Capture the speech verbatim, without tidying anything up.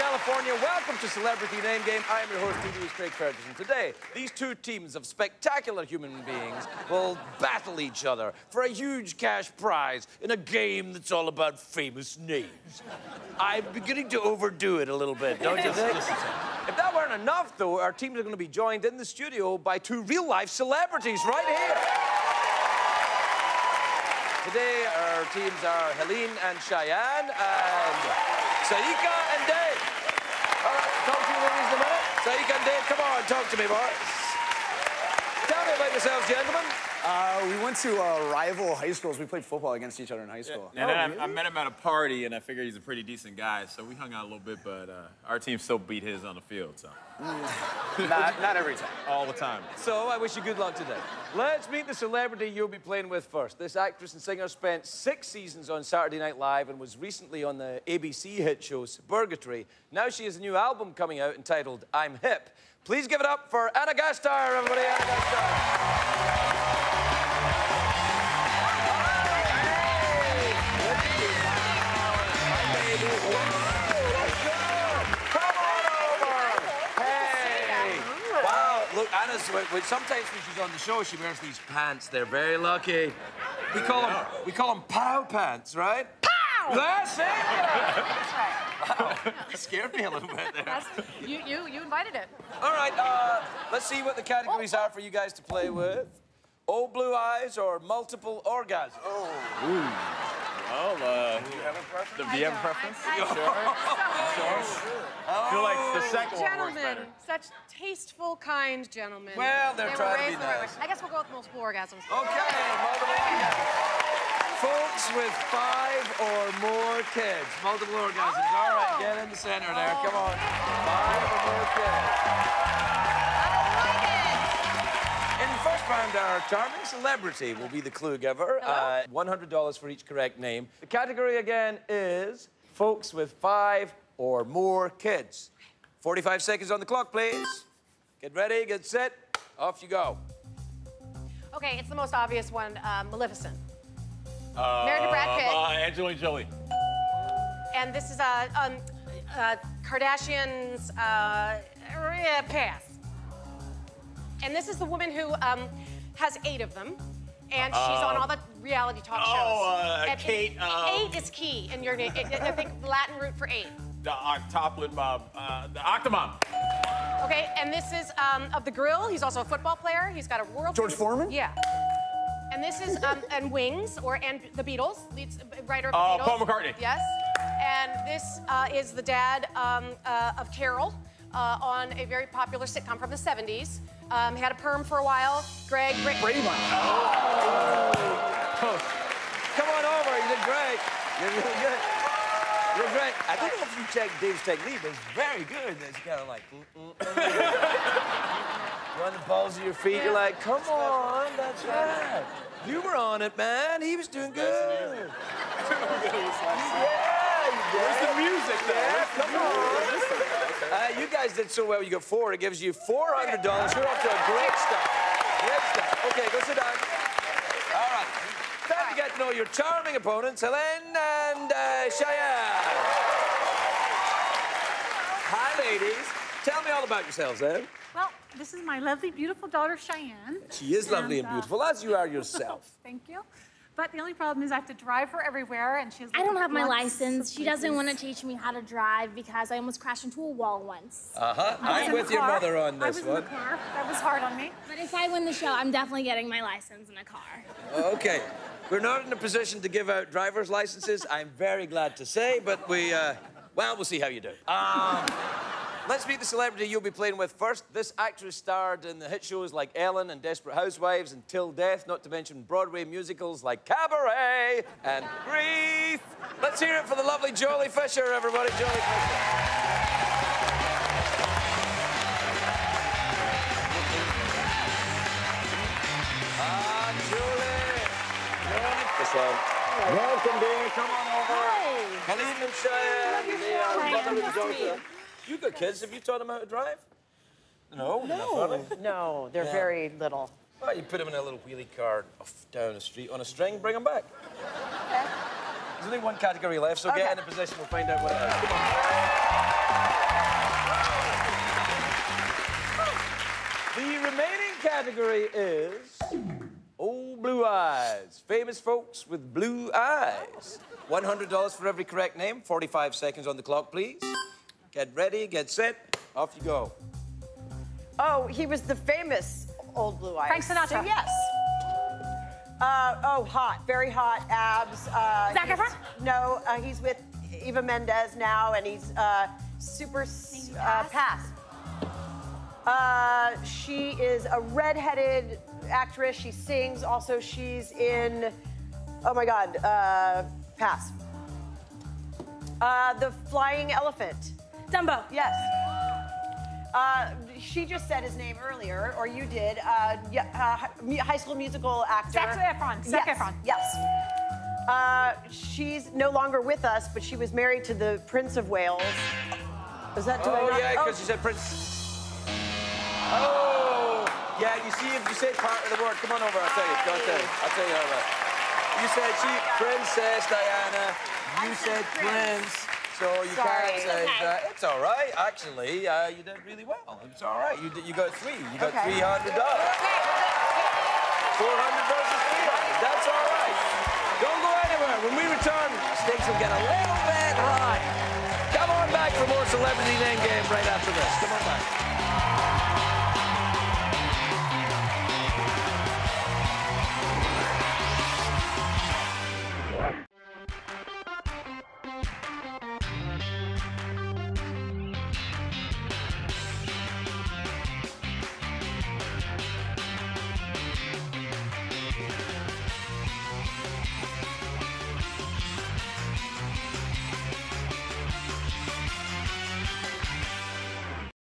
California. Welcome to Celebrity Name Game. I am your host, T V's Craig Ferguson. Today, these two teams of spectacular human beings will battle each other for a huge cash prize in a game that's all about famous names. I'm beginning to overdo it a little bit, don't you think? If that weren't enough, though, our teams are going to be joined in the studio by two real-life celebrities right here. Today, our teams are Helene and Cheyenne, and Saika and Dave. All right, I'll talk to you ladies in a minute. Saika and Dave, come on, talk to me, boys. Tell me about yourselves, gentlemen. Uh, we went to uh, rival high schools. We played football against each other in high school. Yeah. And oh, then really? I, I met him at a party, and I figured he's a pretty decent guy, so we hung out a little bit, but uh, our team still beat his on the field, so. Mm. not, not every time. All the time. So I wish you good luck today. Let's meet the celebrity you'll be playing with first. This actress and singer spent six seasons on Saturday Night Live and was recently on the A B C hit show Suburgatory. Now she has a new album coming out entitled I'm Hip. Please give it up for Ana Gasteyer, everybody. Ana Gasteyer. Look, Anna's, sometimes when she's on the show, she wears these pants. They're very lucky. We call them, we call them pow pants, right? Pow! That's it! Wow, you scared me a little bit there. That's, you, you, you invited it. All right, uh, let's see what the categories oh. are for you guys to play with. Old blue eyes or multiple orgasms? Oh. Ooh. Well, uh... Do you have a preference? The V M preference? I, I, sure. So sure. Sure. Oh, I feel like the second one works better. Such tasteful, kind gentlemen. Well, they're they trying to be nice. I guess we'll go with multiple orgasms. Okay, multiple orgasms. Folks with five or more kids. Multiple orgasms. Oh. All right, get in the center oh. there. Come on. Five or more kids. I like it. In the first round, our charming celebrity will be the clue giver. Uh, one hundred dollars for each correct name. The category again is folks with five or more kids. forty-five seconds on the clock, please. Get ready, get set, off you go. Okay, it's the most obvious one, uh, Maleficent. Uh, Married to Brad Pitt. Uh, Angelina Jolie. And this is uh, um, uh, Kardashian's uh, past. And this is the woman who um, has eight of them. And she's uh, on all the reality talk shows. Oh, uh, Kate. It, um... Eight is key in your name. I think Latin root for eight. The Octoplin Bob. Uh, the Octomom. Okay, and this is um, of the grill. He's also a football player. He's got a world. George Foreman? Yeah. And this is um, and Wings or and the Beatles. Leads writer of the uh, Beatles. Paul McCartney. Yes. And this uh, is the dad um, uh, of Carol uh, on a very popular sitcom from the seventies. Um, had a perm for a while. Greg Brady. Brady. Oh. Oh. Come on over. You did great. You're really good. You're great. I don't know if you checked Dave's technique, but it's very good. It's kind of like... You're on the balls of your feet. Yeah. You're like, come on, that's right. You were on it, man. He was doing good. Yeah, you did. Where's the music, though? Yeah, come on. Uh, you guys did so well, you got four. It gives you four hundred dollars. You're off to a great start. Great start. OK, go sit down. All right. Time to get to know your charming opponents, Helene and uh, Cheyenne. Hi, ladies. Tell me all about yourselves, eh? Well, this is my lovely, beautiful daughter, Cheyenne. She is lovely and, uh, and beautiful, as you are yourself. Thank you. But the only problem is I have to drive her everywhere, and she has. Like, I don't have my license. She doesn't want to teach me how to drive because I almost crashed into a wall once. Uh huh. I'm with your mother on this one. I was in the car. That was hard on me. But if I win the show, I'm definitely getting my license in a car. Okay, we're not in a position to give out driver's licenses. I'm very glad to say, but we, uh, well, we'll see how you do. Um, Let's meet the celebrity you'll be playing with first. This actress starred in the hit shows like Ellen and Desperate Housewives and Till Death, not to mention Broadway musicals like Cabaret and Grief. Let's hear it for the lovely Joely Fisher, everybody. Joely Fisher. Ah, Joely. Joely Fisher. Welcome, dear. Come on over. Hi. Helene and Cheyenne. Love your daughter. You got kids. Have you taught them how to drive? No. No. No, they're yeah. very little. Well, you put them in a little wheelie car off down the street on a string, bring them back. Okay. There's only one category left, so okay. Get in a position, we'll find out what it is. Come on. The remaining category is... Old Blue Eyes. Famous folks with blue eyes. one hundred dollars for every correct name. forty-five seconds on the clock, please. Get ready, get set, off you go. Oh, he was the famous Old Blue Eyes. Frank Sinatra. So yes. Uh, oh, hot, very hot, abs. Uh, Zac Efron? No, uh, he's with Eva Mendez now, and he's uh, super uh, passed. Uh, she is a redheaded actress. She sings. Also, she's in, oh my God, uh, pass. Uh, the Flying Elephant. Dumbo. Yes. Uh, she just said his name earlier, or you did. Uh, yeah, uh, High School Musical actor. Zac Efron. Zac Efron. Yes. yes. Uh, she's no longer with us, but she was married to the Prince of Wales. Was that? Oh I yeah, because oh. you said Prince. Oh yeah, you see, if you say part of the word, come on over. I'll tell you. I'll tell you. I'll tell you how about. You said she, oh Princess Diana. You I said Prince. Prince. So you can't say that. It's all right, actually. Uh, you did really well. It's all right. You did, you got three. You got okay. three hundred dollars. four hundred versus three hundred. That's all right. Don't go anywhere. When we return, stakes will get a little bit high. Come on back for more Celebrity Name Game right after this. Come on back.